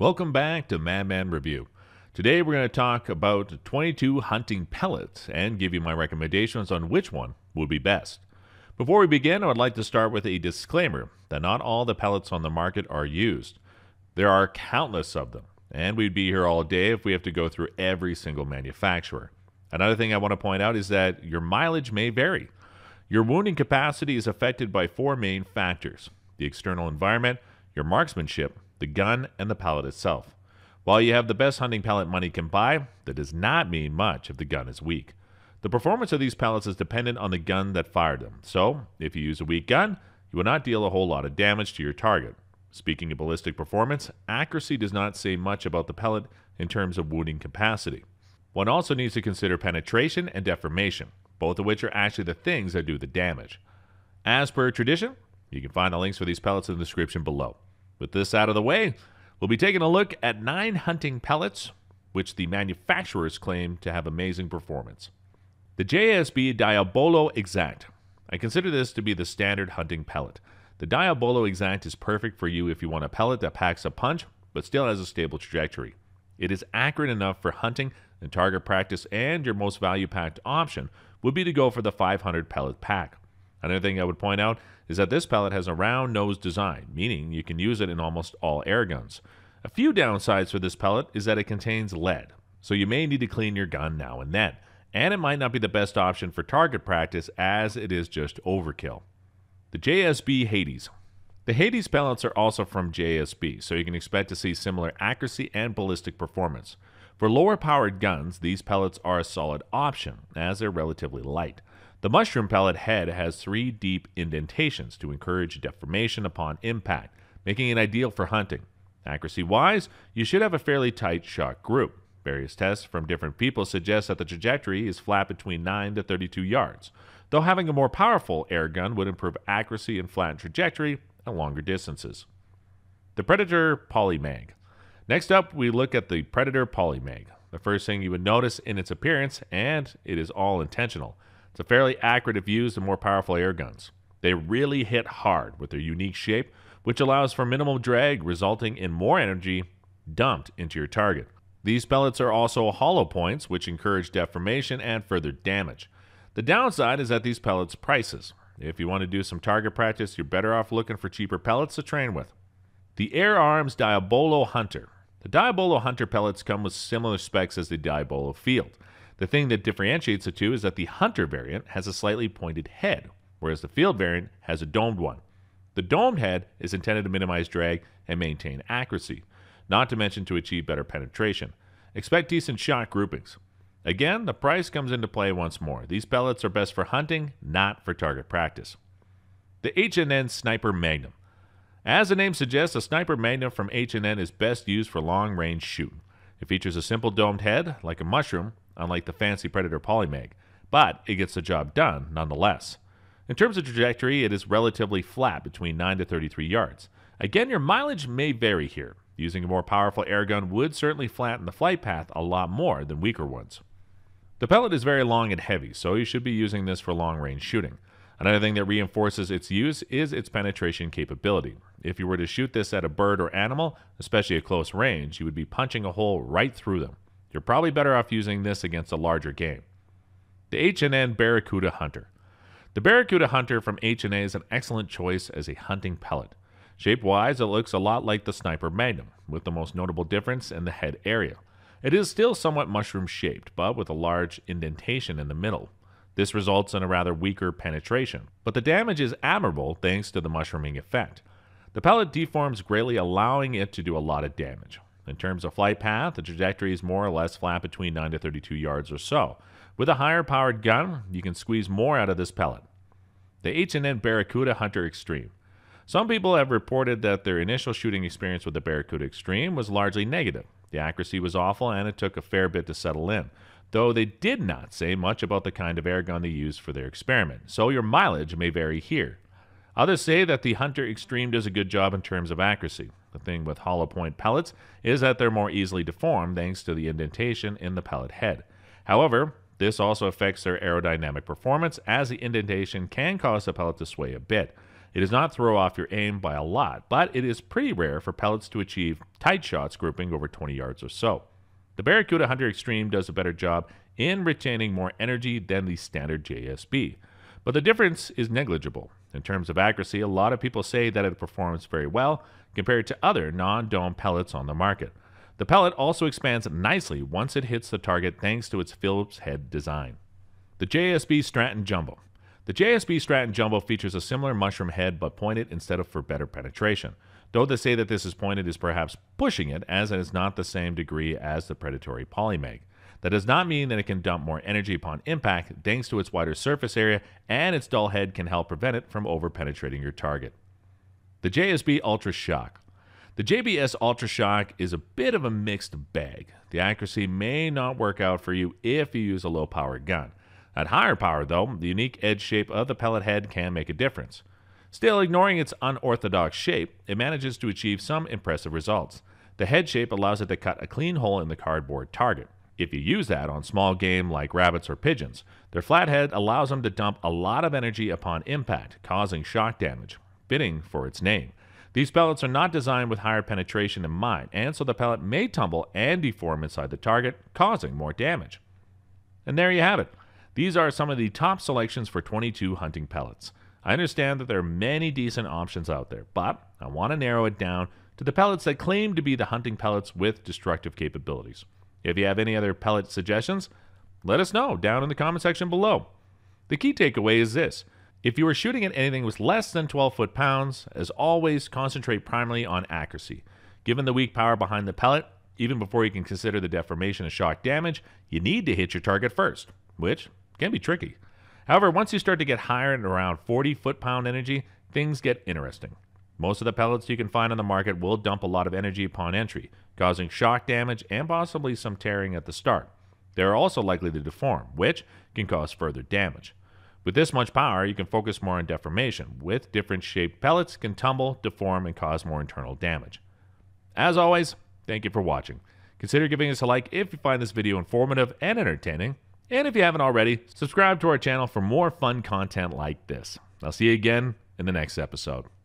Welcome back to Madman Review. Today we're going to talk about 22 hunting pellets and give you my recommendations on which one would be best. Before we begin, I would like to start with a disclaimer that not all the pellets on the market are used. There are countless of them, and we'd be here all day if we have to go through every single manufacturer. Another thing I want to point out is that your mileage may vary. Your wounding capacity is affected by four main factors: the external environment, your marksmanship, the gun, and the pellet itself. While you have the best hunting pellet money can buy, that does not mean much if the gun is weak. The performance of these pellets is dependent on the gun that fired them, so if you use a weak gun, you will not deal a whole lot of damage to your target. Speaking of ballistic performance, accuracy does not say much about the pellet in terms of wounding capacity. One also needs to consider penetration and deformation, both of which are actually the things that do the damage. As per tradition, you can find the links for these pellets in the description below. With this out of the way, we'll be taking a look at 9 hunting pellets, which the manufacturers claim to have amazing performance. The JSB Diabolo Exact. I consider this to be the standard hunting pellet. The Diabolo Exact is perfect for you if you want a pellet that packs a punch, but still has a stable trajectory. It is accurate enough for hunting and target practice, and your most value-packed option would be to go for the 500 pellet pack. Another thing I would point out is that this pellet has a round nose design, meaning you can use it in almost all air guns. A few downsides for this pellet is that it contains lead, so you may need to clean your gun now and then, and it might not be the best option for target practice as it is just overkill. The JSB Hades. The Hades pellets are also from JSB, so you can expect to see similar accuracy and ballistic performance. For lower powered guns, these pellets are a solid option as they're relatively light. The mushroom pellet head has 3 deep indentations to encourage deformation upon impact, making it ideal for hunting. Accuracy-wise, you should have a fairly tight shot group. Various tests from different people suggest that the trajectory is flat between 9 to 32 yards, though having a more powerful air gun would improve accuracy and flat trajectory at longer distances. The Predator Polymag. Next up, we look at the Predator Polymag. The first thing you would notice in its appearance, and it is all intentional, it's a fairly accurate if used in more powerful air guns. They really hit hard with their unique shape, which allows for minimal drag, resulting in more energy dumped into your target. These pellets are also hollow points, which encourage deformation and further damage. The downside is that these pellets prices. If you want to do some target practice, you're better off looking for cheaper pellets to train with. The Air Arms Diabolo Hunter. The Diabolo Hunter pellets come with similar specs as the Diabolo Field. The thing that differentiates the two is that the Hunter variant has a slightly pointed head, whereas the Field variant has a domed one. The domed head is intended to minimize drag and maintain accuracy, not to mention to achieve better penetration. Expect decent shot groupings. Again, the price comes into play once more. These pellets are best for hunting, not for target practice. The H&N Sniper Magnum. As the name suggests, a Sniper Magnum from H&N is best used for long-range shooting. It features a simple domed head, like a mushroom, unlike the fancy Predator Polymag, but it gets the job done nonetheless. In terms of trajectory, it is relatively flat between 9 to 33 yards. Again, your mileage may vary here. Using a more powerful airgun would certainly flatten the flight path a lot more than weaker ones. The pellet is very long and heavy, so you should be using this for long-range shooting. Another thing that reinforces its use is its penetration capability. If you were to shoot this at a bird or animal, especially at close range, you would be punching a hole right through them. You're probably better off using this against a larger game. The H&N Barracuda Hunter. The Barracuda Hunter from H&N is an excellent choice as a hunting pellet. Shape-wise, it looks a lot like the Sniper Magnum, with the most notable difference in the head area. It is still somewhat mushroom-shaped, but with a large indentation in the middle. This results in a rather weaker penetration, but the damage is admirable thanks to the mushrooming effect. The pellet deforms greatly, allowing it to do a lot of damage. In terms of flight path, the trajectory is more or less flat between 9 to 32 yards or so. With a higher powered gun, you can squeeze more out of this pellet. The H&N Barracuda Hunter Extreme. Some people have reported that their initial shooting experience with the Barracuda Extreme was largely negative. The accuracy was awful and it took a fair bit to settle in, though they did not say much about the kind of airgun they used for their experiment, so your mileage may vary here. Others say that the Hunter Extreme does a good job in terms of accuracy. The thing with hollow point pellets is that they're more easily deformed thanks to the indentation in the pellet head. However, this also affects their aerodynamic performance as the indentation can cause the pellet to sway a bit. It does not throw off your aim by a lot, but it is pretty rare for pellets to achieve tight shots grouping over 20 yards or so. The Barracuda Hunter Extreme does a better job in retaining more energy than the standard JSB, but the difference is negligible. In terms of accuracy, a lot of people say that it performs very well compared to other non-dome pellets on the market. The pellet also expands nicely once it hits the target thanks to its Phillips head design. The JSB Stratton Jumbo. The JSB Stratton Jumbo features a similar mushroom head but pointed instead of for better penetration, though they say that this is pointed is perhaps pushing it, as it is not the same degree as the Predator Polymag. That does not mean that it can dump more energy upon impact, thanks to its wider surface area, and its dull head can help prevent it from over-penetrating your target. The JSB Ultra Shock. The JBS Ultra Shock is a bit of a mixed bag. The accuracy may not work out for you if you use a low-power gun. At higher power, though, the unique edge shape of the pellet head can make a difference. Still, ignoring its unorthodox shape, it manages to achieve some impressive results. The head shape allows it to cut a clean hole in the cardboard target. If you use that on small game like rabbits or pigeons, their flat head allows them to dump a lot of energy upon impact, causing shock damage, fitting for its name. These pellets are not designed with higher penetration in mind, and so the pellet may tumble and deform inside the target, causing more damage. And there you have it. These are some of the top selections for 22 hunting pellets. I understand that there are many decent options out there, but I want to narrow it down to the pellets that claim to be the hunting pellets with destructive capabilities. If you have any other pellet suggestions, let us know down in the comment section below. The key takeaway is this: if you are shooting at anything with less than 12 foot-pounds, as always, concentrate primarily on accuracy. Given the weak power behind the pellet, even before you can consider the deformation and shock damage, you need to hit your target first, which can be tricky. However, once you start to get higher and around 40 foot-pound energy, things get interesting. Most of the pellets you can find on the market will dump a lot of energy upon entry, causing shock damage and possibly some tearing at the start. They are also likely to deform, which can cause further damage. With this much power, you can focus more on deformation, with different shaped pellets can tumble, deform, and cause more internal damage. As always, thank you for watching. Consider giving us a like if you find this video informative and entertaining. And if you haven't already, subscribe to our channel for more fun content like this. I'll see you again in the next episode.